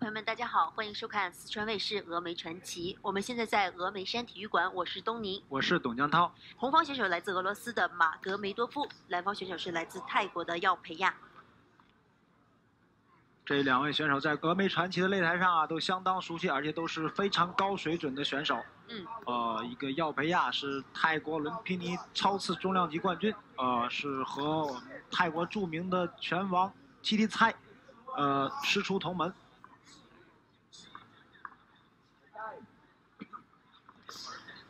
朋友们，大家好，欢迎收看四川卫视峨眉传奇。我们现在在峨眉山体育馆，我是东宁，我是董江涛。红方选手来自俄罗斯的马格梅多夫，蓝方选手是来自泰国的耀培亚。 这两位选手在峨眉传奇的擂台上啊，都相当熟悉，而且都是非常高水准的选手。一个耀培亚是泰国伦皮尼超次重量级冠军，是和我们泰国著名的拳王基蒂蔡，师出同门。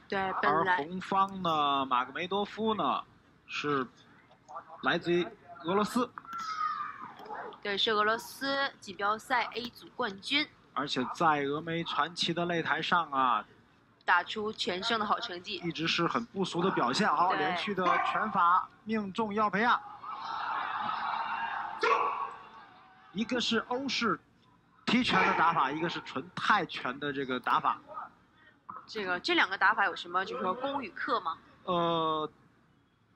对，而红方呢，马格梅多夫呢，是来自于俄罗斯。 对，是俄罗斯锦标赛 A 组冠军，而且在峨眉传奇的擂台上啊，打出全胜的好成绩，一直是很不俗的表现啊！连续的拳法命中耀培亚，一个是欧式踢拳的打法，一个是纯泰拳的这个打法。这两个打法有什么就是说功与克吗？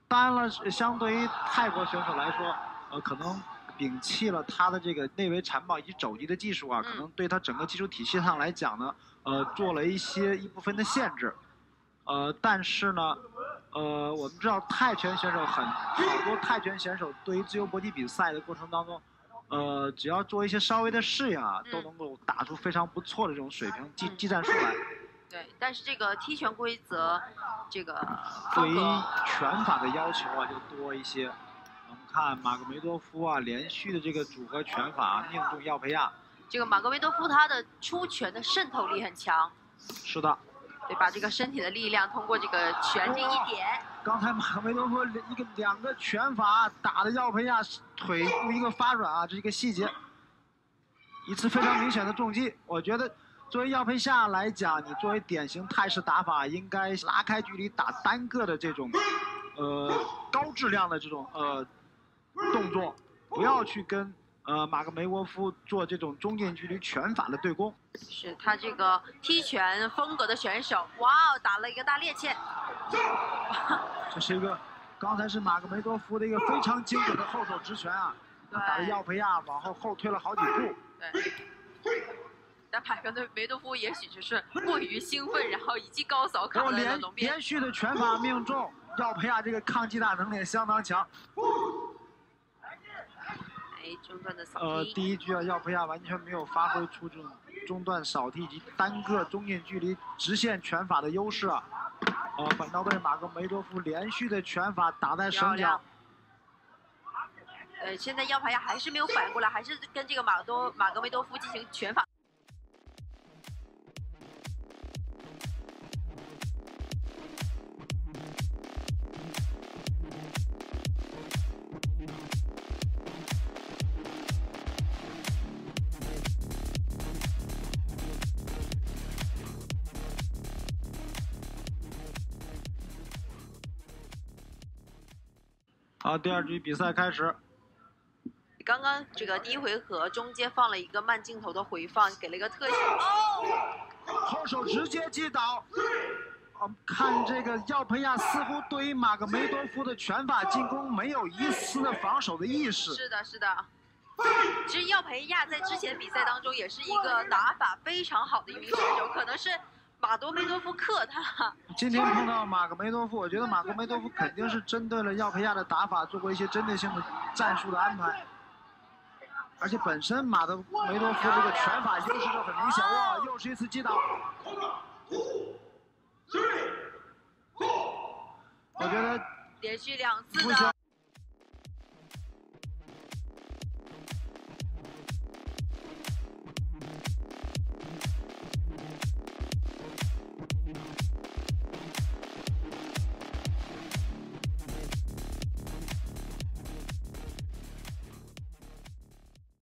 当然了，相对于泰国选手来说，可能。 摒弃了他的这个内围缠抱以及肘击的技术啊，可能对他整个技术体系上来讲呢，做了一部分的限制，但是呢，我们知道泰拳选手很多泰拳选手对于自由搏击比赛的过程当中，只要做一些稍微的适应啊，都能够打出非常不错的这种水平技战术来。对，但是这个踢拳规则，这个对于拳法的要求啊就多一些。 看马格梅多夫啊，连续的这个组合拳法命中耀培亚。这个马格梅多夫他的出拳的渗透力很强。是的。对，把这个身体的力量通过这个拳这一点。刚才马格梅多夫两个拳法打的耀培亚腿部一个发软啊，这是一个细节。一次非常明显的重击，我觉得作为耀培亚来讲，你作为典型泰式打法，应该拉开距离打单个的这种，高质量的这种动作，不要去跟马格梅多夫做这种中近距离拳法的对攻。是他这个踢拳风格的选手，哇，打了一个大趔趄。这是一个，刚才是马格梅多夫的一个非常精准的后手直拳啊，打的耀培亚往后退了好几步。对。但马格梅多夫也许就是过于兴奋，然后一记高扫卡在了龙边。连续的拳法命中，耀培亚这个抗击打能力相当强。 第一局啊，耀培亚完全没有发挥出这种中段扫踢以及单个中近距离直线拳法的优势啊，反倒被马格梅多夫连续的拳法打在手脚。现在耀培亚还是没有反应过来，还是跟这个马格梅多夫进行拳法。 好，第二局比赛开始。刚刚这个第一回合中间放了一个慢镜头的回放，给了一个特写。后手直接击倒。看这个耀培亚似乎对于马格梅多夫的拳法进攻没有一丝的防守的意识。是的，是的。其实耀培亚在之前比赛当中也是一个打法非常好的一名选手，可能是。 马格梅多夫克他今天碰到马格梅多夫，我觉得马格梅多夫肯定是针对了耀培亚的打法做过一些针对性的战术的安排，而且本身马格梅多夫这个拳法优势就很明显哇，又是一次击倒。我觉得连续两次的